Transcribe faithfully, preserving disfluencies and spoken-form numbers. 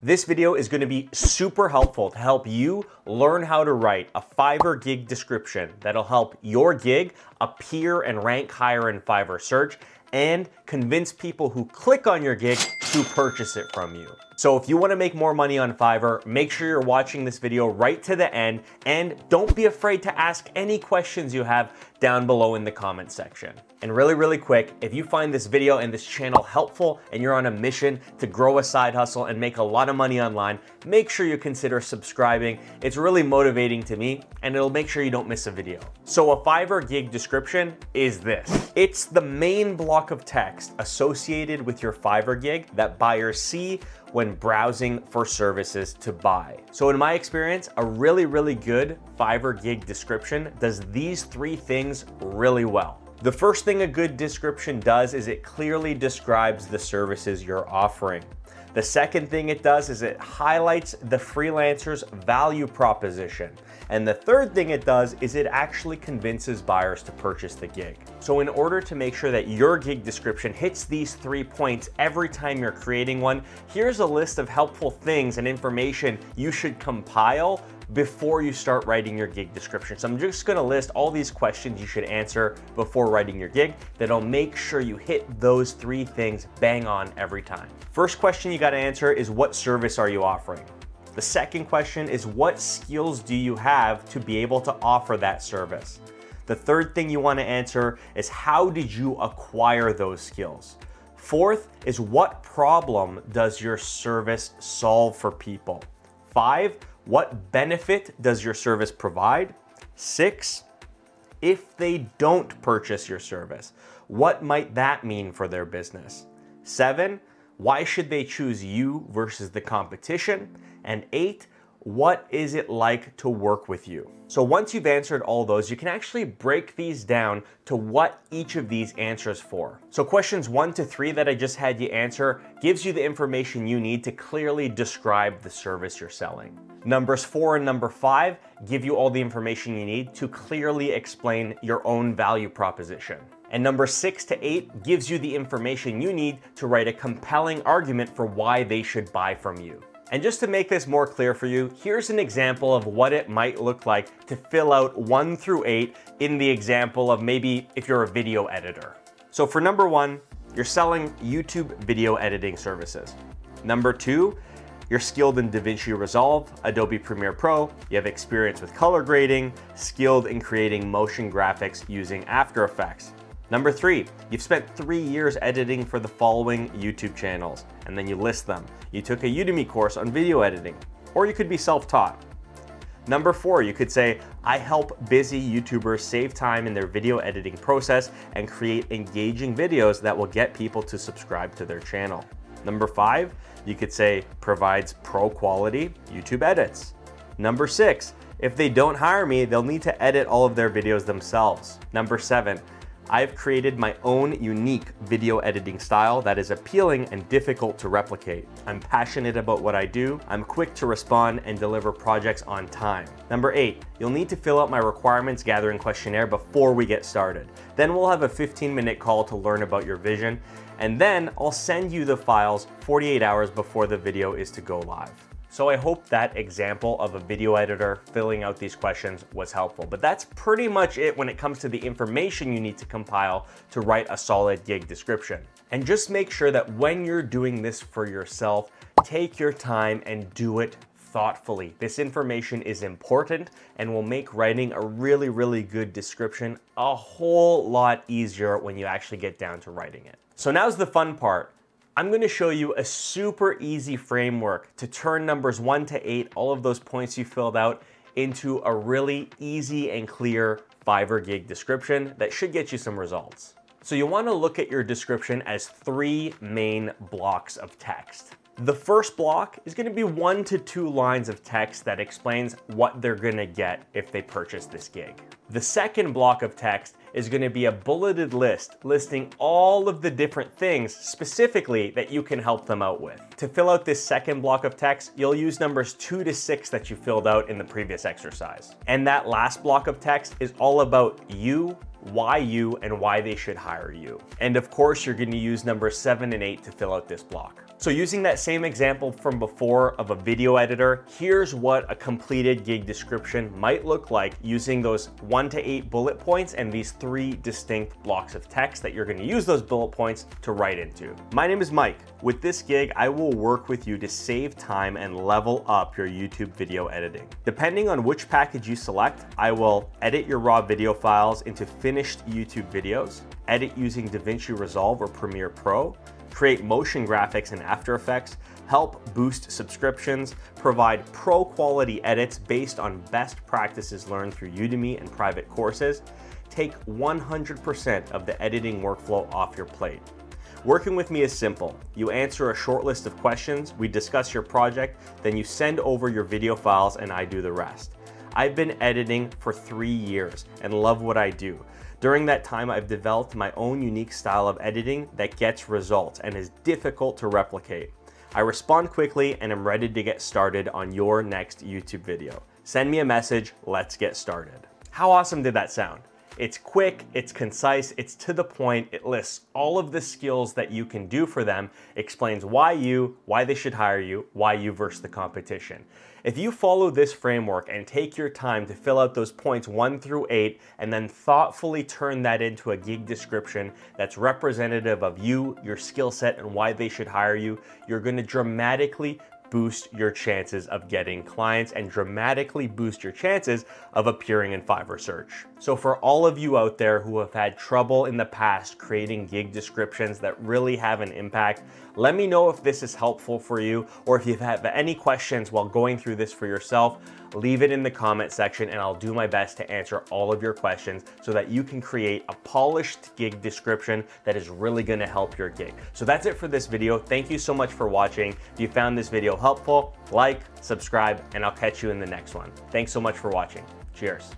This video is going to be super helpful to help you learn how to write a Fiverr gig description that'll help your gig appear and rank higher in Fiverr search and convince people who click on your gig to purchase it from you. So if you want to make more money on Fiverr, make sure you're watching this video right to the end, and don't be afraid to ask any questions you have down below in the comment section. And really, really quick, if you find this video and this channel helpful and you're on a mission to grow a side hustle and make a lot of money online, make sure you consider subscribing. It's really motivating to me, and it'll make sure you don't miss a video. So a Fiverr gig description is this. It's the main block of text associated with your Fiverr gig that buyers see when browsing for services to buy. So in my experience, a really, really good Fiverr gig description does these three things really well. The first thing a good description does is it clearly describes the services you're offering. The second thing it does is it highlights the freelancer's value proposition. And the third thing it does is it actually convinces buyers to purchase the gig. So in order to make sure that your gig description hits these three points every time you're creating one, here's a list of helpful things and information you should compile before you start writing your gig description. So I'm just gonna list all these questions you should answer before writing your gig that'll make sure you hit those three things bang on every time. First question you gotta answer is, what service are you offering? The second question is, what skills do you have to be able to offer that service? The third thing you wanna answer is, how did you acquire those skills? Fourth is, what problem does your service solve for people? Five, what benefit does your service provide? Six, if they don't purchase your service, what might that mean for their business? Seven, why should they choose you versus the competition? And eight, what is it like to work with you? So once you've answered all those, you can actually break these down to what each of these answers for. So questions one to three that I just had you answer gives you the information you need to clearly describe the service you're selling. Numbers four and number five give you all the information you need to clearly explain your own value proposition. And number six to eight gives you the information you need to write a compelling argument for why they should buy from you. And just to make this more clear for you, here's an example of what it might look like to fill out one through eight in the example of maybe if you're a video editor. So for number one, you're selling YouTube video editing services. Number two, you're skilled in DaVinci Resolve, Adobe Premiere Pro, you have experience with color grading, skilled in creating motion graphics using After Effects. Number three, you've spent three years editing for the following YouTube channels, and then you list them. You took a Udemy course on video editing, or you could be self-taught. Number four, you could say, I help busy YouTubers save time in their video editing process and create engaging videos that will get people to subscribe to their channel. Number five, you could say, provides pro quality YouTube edits. Number six, if they don't hire me, they'll need to edit all of their videos themselves. Number seven, I've created my own unique video editing style that is appealing and difficult to replicate. I'm passionate about what I do. I'm quick to respond and deliver projects on time. Number eight, you'll need to fill out my requirements gathering questionnaire before we get started. Then we'll have a fifteen minute call to learn about your vision. And then I'll send you the files forty-eight hours before the video is to go live. So I hope that example of a video editor filling out these questions was helpful, but that's pretty much it when it comes to the information you need to compile to write a solid gig description. And just make sure that when you're doing this for yourself, take your time and do it thoughtfully. This information is important and will make writing a really, really good description a whole lot easier when you actually get down to writing it. So now's the fun part. I'm gonna show you a super easy framework to turn numbers one to eight, all of those points you filled out, into a really easy and clear Fiverr gig description that should get you some results. So you wanna look at your description as three main blocks of text. The first block is gonna be one to two lines of text that explains what they're gonna get if they purchase this gig. The second block of text is going to be a bulleted list listing all of the different things specifically that you can help them out with. To fill out this second block of text, you'll use numbers two to six that you filled out in the previous exercise. And that last block of text is all about you, why you, and why they should hire you. And of course, you're going to use numbers seven and eight to fill out this block. So using that same example from before of a video editor, here's what a completed gig description might look like using those one to eight bullet points and these three distinct blocks of text that you're gonna use those bullet points to write into. My name is Mike. With this gig, I will work with you to save time and level up your YouTube video editing. Depending on which package you select, I will edit your raw video files into finished YouTube videos, edit using DaVinci Resolve or Premiere Pro, create motion graphics in After Effects, help boost subscriptions, provide pro quality edits based on best practices learned through Udemy and private courses, take one hundred percent of the editing workflow off your plate. Working with me is simple. You answer a short list of questions, we discuss your project, then you send over your video files and I do the rest. I've been editing for three years and love what I do. During that time, I've developed my own unique style of editing that gets results and is difficult to replicate. I respond quickly and am ready to get started on your next YouTube video. Send me a message, let's get started. How awesome did that sound? It's quick, it's concise, it's to the point, it lists all of the skills that you can do for them, explains why you, why they should hire you, why you versus the competition. If you follow this framework and take your time to fill out those points one through eight, and then thoughtfully turn that into a gig description that's representative of you, your skill set, and why they should hire you, you're gonna dramatically boost your chances of getting clients and dramatically boost your chances of appearing in Fiverr search. So for all of you out there who have had trouble in the past creating gig descriptions that really have an impact, let me know if this is helpful for you, or if you have any questions while going through this for yourself, leave it in the comment section and I'll do my best to answer all of your questions so that you can create a polished gig description that is really gonna help your gig. So that's it for this video. Thank you so much for watching. If you found this video helpful, like, subscribe, and I'll catch you in the next one. Thanks so much for watching. Cheers.